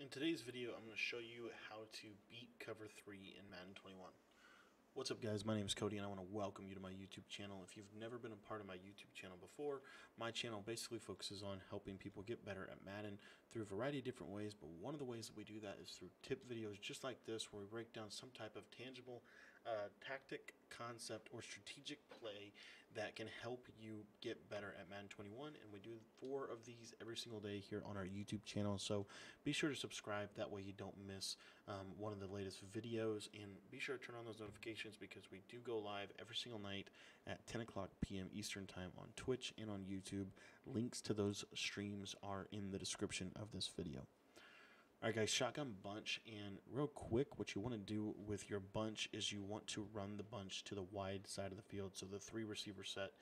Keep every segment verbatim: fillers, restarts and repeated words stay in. In today's video, I'm going to show you how to beat Cover three in Madden twenty-one. What's up guys, my name is Cody and I want to welcome you to my YouTube channel. If you've never been a part of my YouTube channel before, my channel basically focuses on helping people get better at Madden through a variety of different ways, but one of the ways that we do that is through tip videos just like this where we break down some type of tangible uh, tactic, concept, or strategic play that can help you get better at Madden twenty-one, and we do four of these every single day here on our YouTube channel, so be sure to subscribe, that way you don't miss um, one of the latest videos, and be sure to turn on those notifications because we do go live every single night at ten o'clock p m Eastern time on Twitch and on YouTube. Links to those streams are in the description of this video. Alright guys, shotgun bunch, and real quick, what you want to do with your bunch is you want to run the bunch to the wide side of the field, so the three receiver set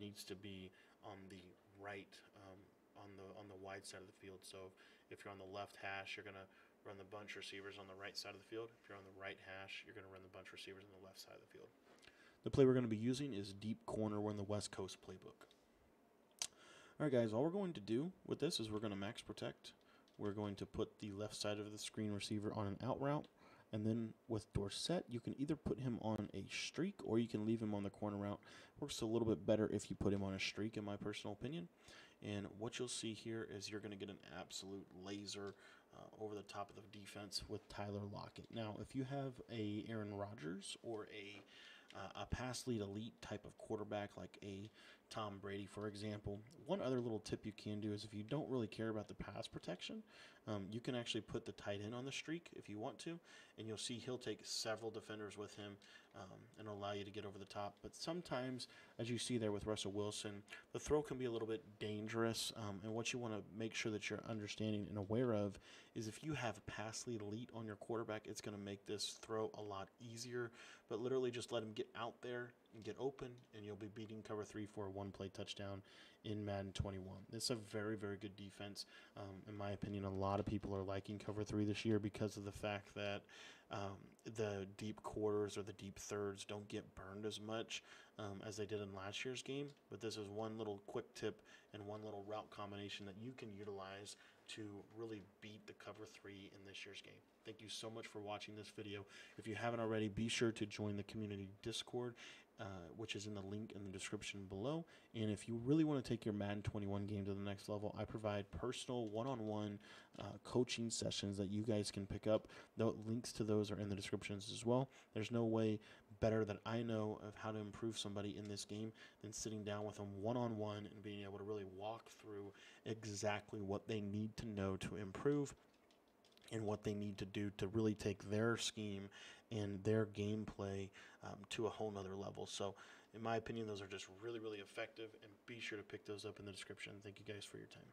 needs to be on the right, um, on the on the wide side of the field. So if you're on the left hash, you're going to run the bunch receivers on the right side of the field. If you're on the right hash, you're going to run the bunch receivers on the left side of the field. The play we're going to be using is deep corner. We're in the West Coast playbook. Alright guys, all we're going to do with this is we're going to max protect. We're going to put the left side of the screen receiver on an out route, and then with Dorsett, you can either put him on a streak or you can leave him on the corner route. Works a little bit better if you put him on a streak, in my personal opinion. And what you'll see here is you're going to get an absolute laser uh, over the top of the defense with Tyler Lockett. Now, if you have a Aaron Rodgers or a uh, a pass lead elite type of quarterback like a Tom Brady, for example, one other little tip you can do is if you don't really care about the pass protection, um, you can actually put the tight end on the streak if you want to, and you'll see he'll take several defenders with him um, and allow you to get over the top. But sometimes, as you see there with Russell Wilson, the throw can be a little bit dangerous. Dangerous, um, and what you want to make sure that you're understanding and aware of is if you have pass lead elite on your quarterback, it's going to make this throw a lot easier, but literally just let him get out there and get open, and you'll be beating cover three for a one-play touchdown in Madden twenty-one. It's a very, very good defense. Um, in my opinion, a lot of people are liking cover three this year because of the fact that um, the deep quarters or the deep thirds don't get burned as much um, as they did in last year's game, but this is one little quick tip and one little route combination that you can utilize to really beat the cover three in this year's game. Thank you so much for watching this video. If you haven't already, be sure to join the community Discord, uh, which is in the link in the description below. And if you really want to take your Madden twenty-one game to the next level, I provide personal one-on-one uh, coaching sessions that you guys can pick up. The links to those are in the descriptions as well. There's no way better that I know of how to improve somebody in this game than sitting down with them one-on-one and being able to really walk through exactly what they need to know to improve and what they need to do to really take their scheme and their gameplay um, to a whole nother level. So in my opinion, those are just really, really effective, and be sure to pick those up in the description. Thank you guys for your time.